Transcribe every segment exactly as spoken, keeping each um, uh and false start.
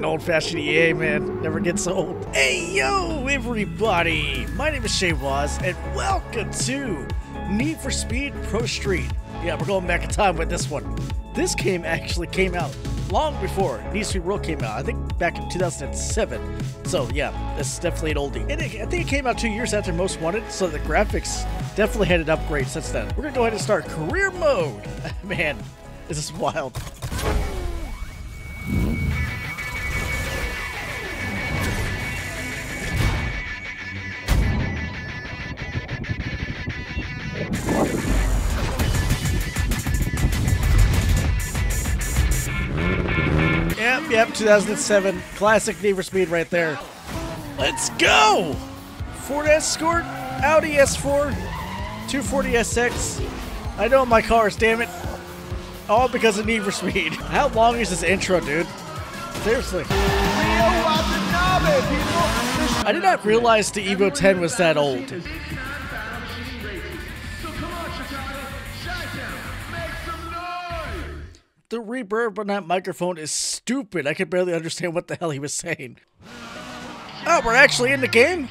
man. Old-fashioned E A, man. Never gets old. Hey, yo, everybody. My name is JayWoz, and welcome to Need for Speed Pro Street. Yeah, we're going back in time with this one. This game actually came out long before Need for Speed World came out. I think back in two thousand seven. So, yeah, this is definitely an oldie. And it, I think it came out two years after Most Wanted, so the graphics definitely had an upgrade since then. We're going to go ahead and start career mode. Man, this is wild. Yep, yep, two thousand seven. Classic Need for Speed right there. Let's go! Ford Escort, Audi S four, two forty S X. I know my cars, damn it. All because of Need for Speed. How long is this intro, dude? Seriously. I did not realize the Evo ten was that old. The reverb on that microphone is stupid. I could barely understand what the hell he was saying. Oh, we're actually in the game?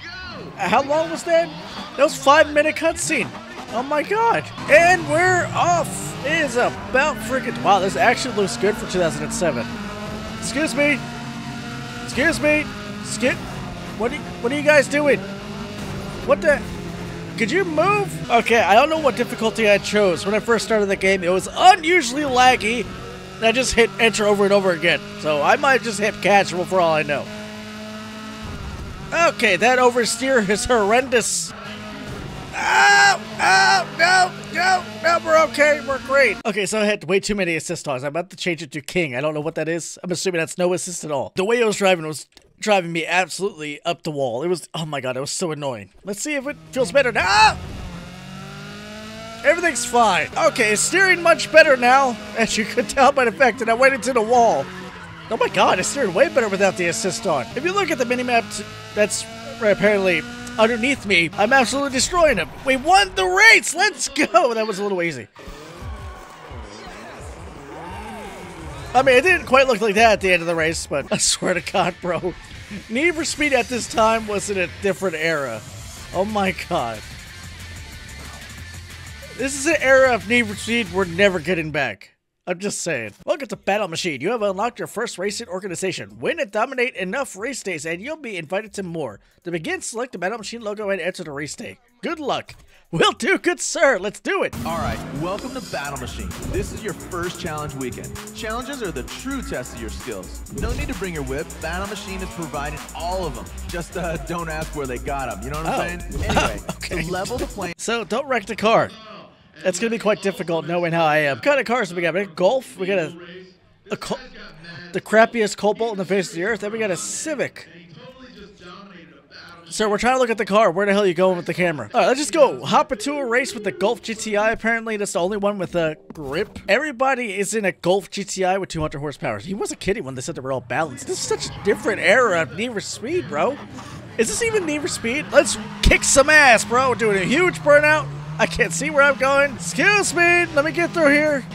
How long was that? That was five minute cutscene. Oh my god. And we're off. It is about freaking... Wow, this actually looks good for two thousand seven. Excuse me. Excuse me. Skip. What are you, what are you guys doing? What the... Could you move? Okay, I don't know what difficulty I chose. When I first started the game, it was unusually laggy. I just hit enter over and over again, so I might just hit casual for all I know. Okay, that oversteer is horrendous. Oh, oh, no, no, no, we're okay, we're great. Okay, so I had way too many assist dogs. I'm about to change it to King. I don't know what that is. I'm assuming that's no assist at all. The way I was driving was driving me absolutely up the wall. It was, oh my god, it was so annoying. Let's see if it feels better now. Everything's fine. Okay, it's steering much better now, as you could tell by the fact that I went into the wall. Oh my god, it's steering way better without the assist on. If you look at the minimap that's apparently underneath me, I'm absolutely destroying him. We won the race! Let's go! That was a little easy. I mean, it didn't quite look like that at the end of the race, but I swear to god, bro. Need for Speed at this time was in a different era. Oh my god. This is an era of Need for Speed we're never getting back. I'm just saying. Welcome to Battle Machine. You have unlocked your first racing organization. Win and dominate enough race days and you'll be invited to more. To begin, select the Battle Machine logo and enter the race day. Good luck. Will do, good sir. Let's do it. All right, welcome to Battle Machine. This is your first challenge weekend. Challenges are the true test of your skills. No need to bring your whip. Battle Machine is providing all of them. Just uh, don't ask where they got them. You know what I'm oh. saying? Anyway, okay. To level the plane. So don't wreck the car. That's gonna be quite difficult knowing how I am. What kind of cars do we got? We got a Golf, we got a, a col the crappiest Cobalt on the face of the earth, then we got a Civic. So we're trying to look at the car. Where the hell are you going with the camera? All right, let's just go hop into a race with the Golf G T I. Apparently, that's the only one with a grip. Everybody is in a Golf G T I with two hundred horsepower. He wasn't kidding when they said they were all balanced. This is such a different era of Need for Speed, bro. Is this even Need for Speed? Let's kick some ass, bro. We're doing a huge burnout. I can't see where I'm going. Excuse me. Let me get through here.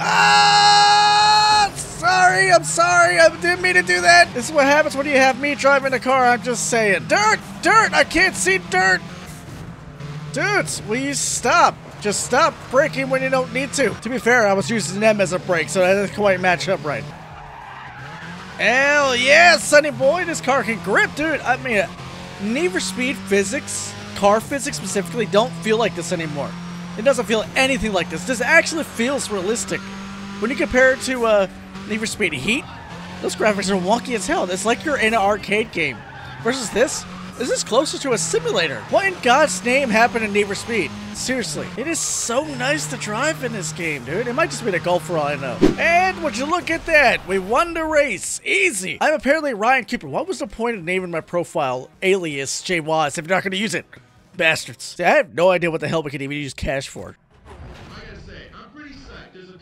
Ah! Sorry. I'm sorry. I didn't mean to do that. This is what happens when you have me driving a car. I'm just saying. Dirt! Dirt! I can't see dirt! Dudes, will you stop? Just stop braking when you don't need to. To be fair, I was using them as a brake, so that doesn't quite match up right. Hell yeah, sonny boy. This car can grip, dude. I mean, Need for Speed physics... Car physics specifically don't feel like this anymore. It doesn't feel anything like this. This actually feels realistic. When you compare it to uh, Need for Speed Heat, those graphics are wonky as hell. It's like you're in an arcade game. Versus this, this is closer to a simulator. What in God's name happened in Need for Speed? Seriously. It is so nice to drive in this game, dude. It might just be the Golf for all I know. And would you look at that? We won the race. Easy. I'm apparently Ryan Cooper. What was the point of naming my profile alias JayWoz if you're not going to use it? Bastards. I have no idea what the hell we could even use cash for.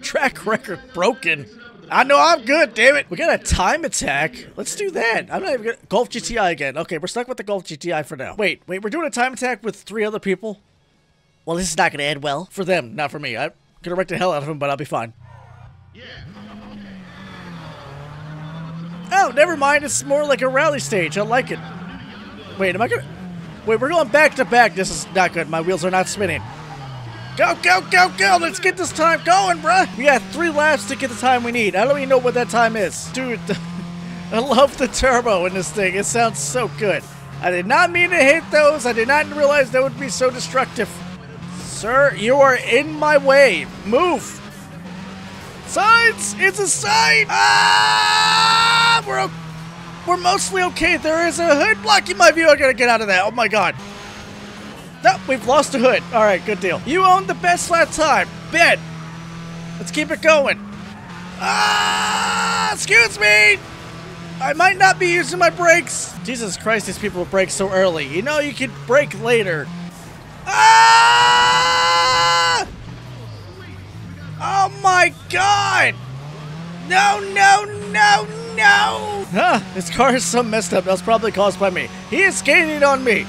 Track record broken. I know I'm good, damn it. We got a time attack. Let's do that. I'm not even gonna Golf G T I again. Okay, we're stuck with the Golf G T I for now. Wait, wait, we're doing a time attack with three other people? Well, this is not gonna end well. For them, not for me. I'm gonna wreck the hell out of them, but I'll be fine. Yeah. Oh, never mind. It's more like a rally stage. I like it. Wait, am I gonna... Wait, we're going back to back. This is not good. My wheels are not spinning. Go, go, go, go! Let's get this time going, bruh! We got three laps to get the time we need. I don't even know what that time is. Dude, I love the turbo in this thing. It sounds so good. I did not mean to hit those. I did not realize that would be so destructive. Sir, you are in my way. Move! Signs! It's a sign! Ah! We're, we're mostly okay. There is a hood blocking my view. I gotta get out of that. Oh my god. No, we've lost a hood. All right, good deal. You own the best flat time. Bet. Let's keep it going. Ah! Excuse me! I might not be using my brakes. Jesus Christ, these people brake so early. You know you can brake later. Ah! Oh my god! No, no, no, no! Huh, this car is so messed up. That was probably caused by me. He is skating on me.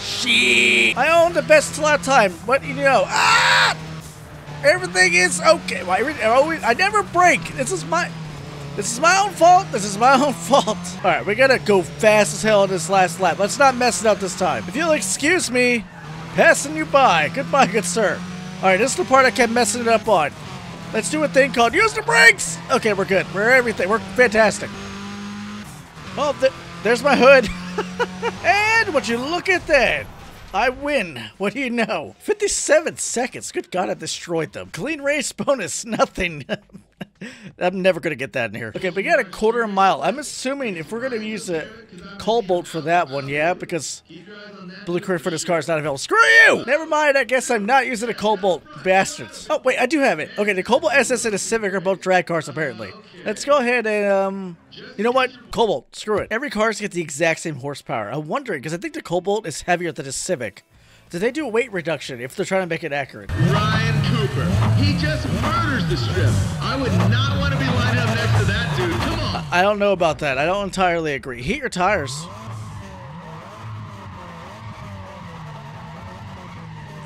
Shit! I own the best slot time. What do you know? Ah! Everything is okay. Why? Well, I, I never brake. This is my, this is my own fault. This is my own fault. All right, we gotta go fast as hell on this last lap. Let's not mess it up this time. If you'll excuse me, passing you by. Goodbye, good sir. All right, this is the part I kept messing it up on. Let's do a thing called use the brakes. Okay, we're good. We're everything. We're fantastic. Oh, th there's my hood. And would you look at that? I win. What do you know? fifty-seven seconds. Good God, I destroyed them. Clean race bonus. Nothing. I'm never going to get that in here. Okay, we got a quarter of a mile. I'm assuming if we're going to use a cobalt for that one, yeah, because blueprint for this car is not available. Screw you! Never mind, I guess I'm not using a cobalt, bastards. Oh, wait, I do have it. Okay, the cobalt S S and the Civic are both drag cars, apparently. Let's go ahead and, um, you know what? Cobalt, screw it. Every car's got the exact same horsepower. I'm wondering, because I think the cobalt is heavier than the Civic. Did they do a weight reduction if they're trying to make it accurate? Ryan Cooper, he just murders the strip. I would not want to be lining up next to that dude. Come on. I don't know about that. I don't entirely agree. Heat your tires.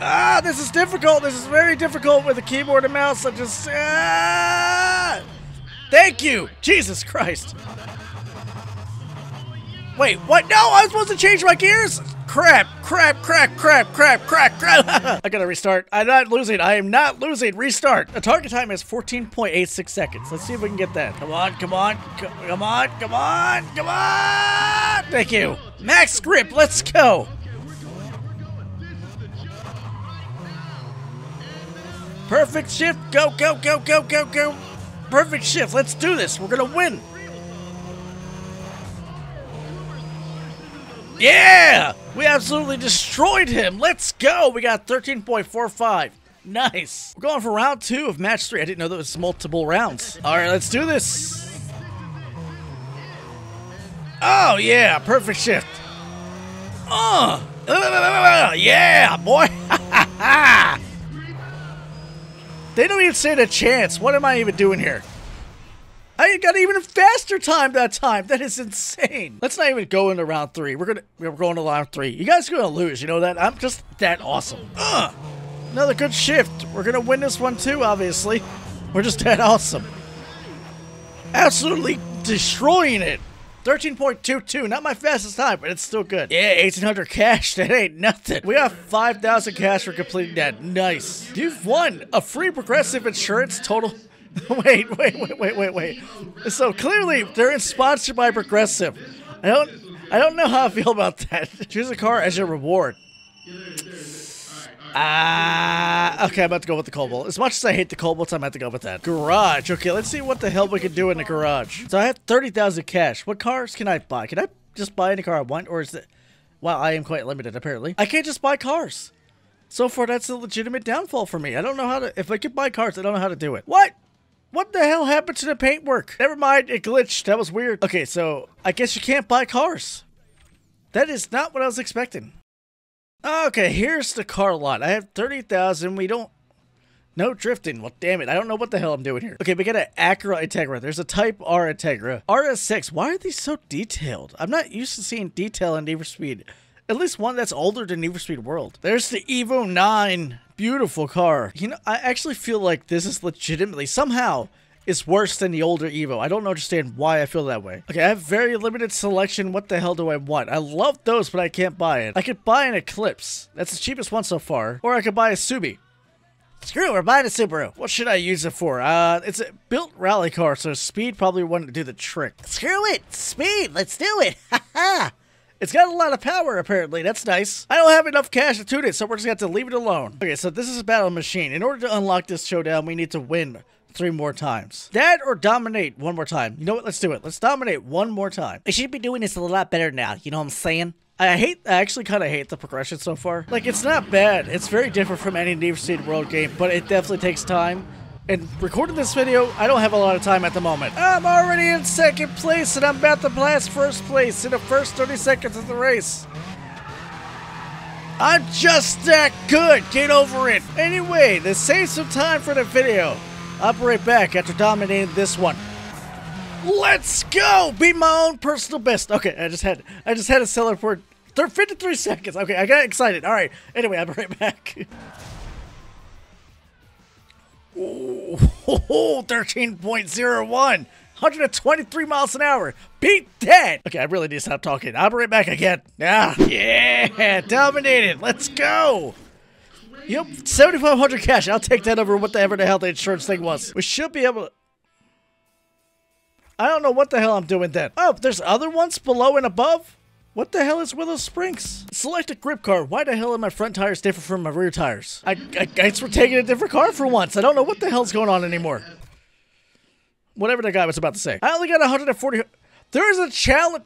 Ah, this is difficult. This is very difficult with a keyboard and mouse. I just ah! Thank you, Jesus Christ. Wait, what? No, I was supposed to change my gears. Crap, crap, crap, crap, crap, crap, crap. I gotta restart. I'm not losing. I am not losing. Restart. The target time is fourteen point eight six seconds. Let's see if we can get that. Come on, come on, come on, come on, come on. Thank you. Max grip, let's go. Perfect shift. Go, go, go, go, go, go. Perfect shift. Let's do this. We're gonna win. Yeah! We absolutely destroyed him. Let's go. We got thirteen point four five. Nice. We're going for round two of match three. I didn't know there was multiple rounds. All right, let's do this. Oh, yeah. Perfect shift. Oh. Yeah, boy. They don't even stand a chance. What am I even doing here? I got an even faster time that time. That is insane. Let's not even go into round three. We're gonna we're going to round three. You guys are gonna lose. You know that? I'm just that awesome. Ugh. Another good shift. We're gonna win this one too. Obviously, we're just that awesome. Absolutely destroying it. thirteen point two two. Not my fastest time, but it's still good. Yeah, eighteen hundred cash. That ain't nothing. We have five thousand cash for completing that. Nice. You've won a free Progressive insurance total. wait, wait, wait, wait, wait, wait. So clearly they're sponsored by Progressive. I don't, I don't know how I feel about that. Choose a car as your reward. Ah, uh, okay. I'm about to go with the cobalt. As much as I hate the cobalt, I'm about to go with that. Garage. Okay, let's see what the hell we can do in the garage. So I have thirty thousand cash. What cars can I buy? Can I just buy any car I want, or is it? Wow, I am quite limited apparently. I can't just buy cars. So far, that's a legitimate downfall for me. I don't know how to. If I could buy cars, I don't know how to do it. What? What the hell happened to the paintwork? Never mind, it glitched. That was weird. Okay, so I guess you can't buy cars. That is not what I was expecting. Okay, here's the car lot. I have thirty thousand. We don't... No drifting. Well, damn it. I don't know what the hell I'm doing here. Okay, we got an Acura Integra. There's a Type R Integra. R S six. Why are these so detailed? I'm not used to seeing detail in Need for Speed. At least one that's older than Need for Speed World. There's the Evo nine. Beautiful car. You know, I actually feel like this is legitimately somehow is worse than the older Evo. I don't understand why I feel that way. Okay, I have very limited selection. What the hell do I want? I love those, but I can't buy it. I could buy an Eclipse. That's the cheapest one so far. Or I could buy a Subi. Screw it, we're buying a Subaru. What should I use it for? Uh, it's a built rally car, so speed probably wanted to do the trick. Screw it! Speed! Let's do it! Ha ha! It's got a lot of power, apparently. That's nice. I don't have enough cash to tune it, so we're just going to have to leave it alone. Okay, so this is a battle machine. In order to unlock this showdown, we need to win three more times. That or dominate one more time. You know what? Let's do it. Let's dominate one more time. I should be doing this a lot better now. You know what I'm saying? I hate, I actually kind of hate the progression so far. Like, it's not bad. It's very different from any Need for Speed World game, but it definitely takes time. And recording this video, I don't have a lot of time at the moment. I'm already in second place, and I'm about to blast first place in the first thirty seconds of the race. I'm just that good. Get over it. Anyway, this saves some time for the video. I'll be right back after dominating this one. Let's go. Be my own personal best. Okay, I just had, I just had a seller for fifty-three seconds. Okay, I got excited. All right. Anyway, I'll be right back. Oh, thirteen point oh one, one hundred twenty-three miles an hour. Beat that. Okay, I really need to stop talking. I'll be right back again. Ah, yeah, dominated. Let's go. Yep, seventy-five hundred cash. I'll take that over whatever the hell the insurance thing was. We should be able to... I don't know what the hell I'm doing then. Oh, there's other ones below and above? What the hell is Willow Springs? Select a grip car. Why the hell are my front tires different from my rear tires? I, I guess we're taking a different car for once. I don't know what the hell's going on anymore. Whatever the guy was about to say. I only got one hundred forty. There is a challenge.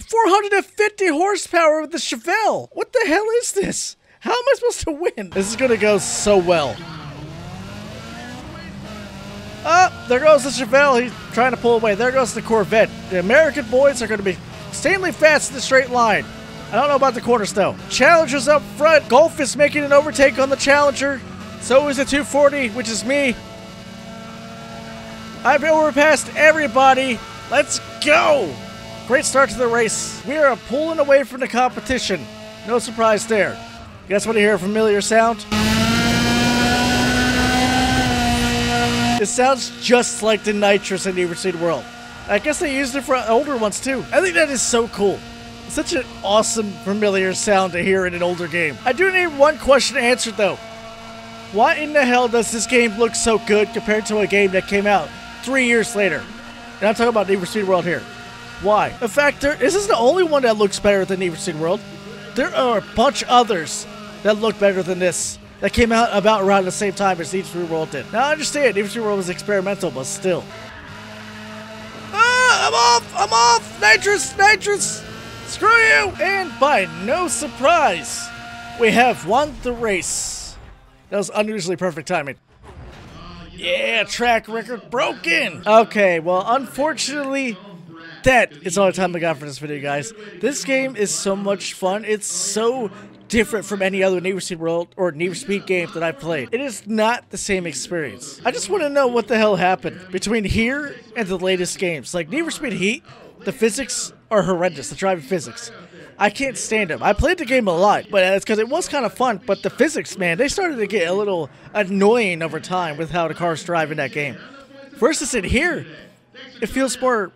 four hundred fifty horsepower with the Chevelle. What the hell is this? How am I supposed to win? This is gonna go so well. Oh, there goes the Chevelle. He's trying to pull away. There goes the Corvette. The American boys are gonna be insanely fast in the straight line. I don't know about the corners though. Challenger's up front. Golf is making an overtake on the Challenger. So is the two forty, which is me. I've overpassed everybody. Let's go. Great start to the race. We are pulling away from the competition. No surprise there. You guys want to hear a familiar sound? It sounds just like the nitrous in Need for Speed World. I guess they used it for older ones too. I think that is so cool. It's such an awesome, familiar sound to hear in an older game. I do need one question answered though. Why in the hell does this game look so good compared to a game that came out three years later? And I'm talking about Need for Speed World here. Why? In fact, there, this is the only one that looks better than Need for Speed World. There are a bunch others that look better than this that came out about around the same time as Need for Speed World did. Now I understand Need for Speed World was experimental, but still. I'm off! I'm off! Nitrous! Nitrous! Screw you! And by no surprise, we have won the race. That was unusually perfect timing. Yeah, track record broken! Okay, well, unfortunately, that is all the time I got for this video, guys. This game is so much fun. It's so different from any other Need for Speed World or Need for Speed game that I've played. It is not the same experience. I just want to know what the hell happened between here and the latest games. Like Need for Speed Heat, the physics are horrendous, the driving physics. I can't stand them. I played the game a lot, but that's because it was kind of fun, but the physics, man, they started to get a little annoying over time with how the cars drive in that game. Versus in here, it feels more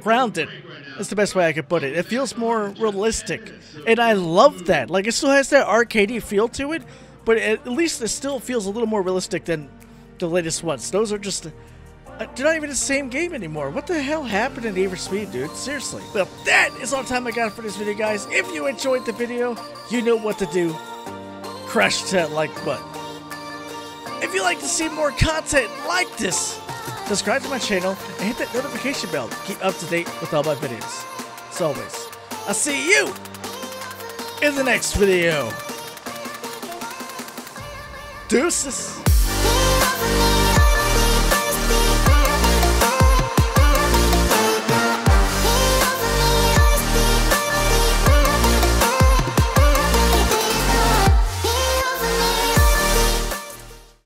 grounded. That's the best way I could put it. It feels more realistic, and I love that. Like, it still has that arcadey feel to it, but at least it still feels a little more realistic than the latest ones. Those are just... Uh, they're not even the same game anymore. What the hell happened in Need for Speed, dude? Seriously. Well, that is all the time I got for this video, guys. If you enjoyed the video, you know what to do. Crush that like button. If you'd like to see more content like this, subscribe to my channel and hit that notification bell to keep up to date with all my videos. As always, I'll see you in the next video. Deuces.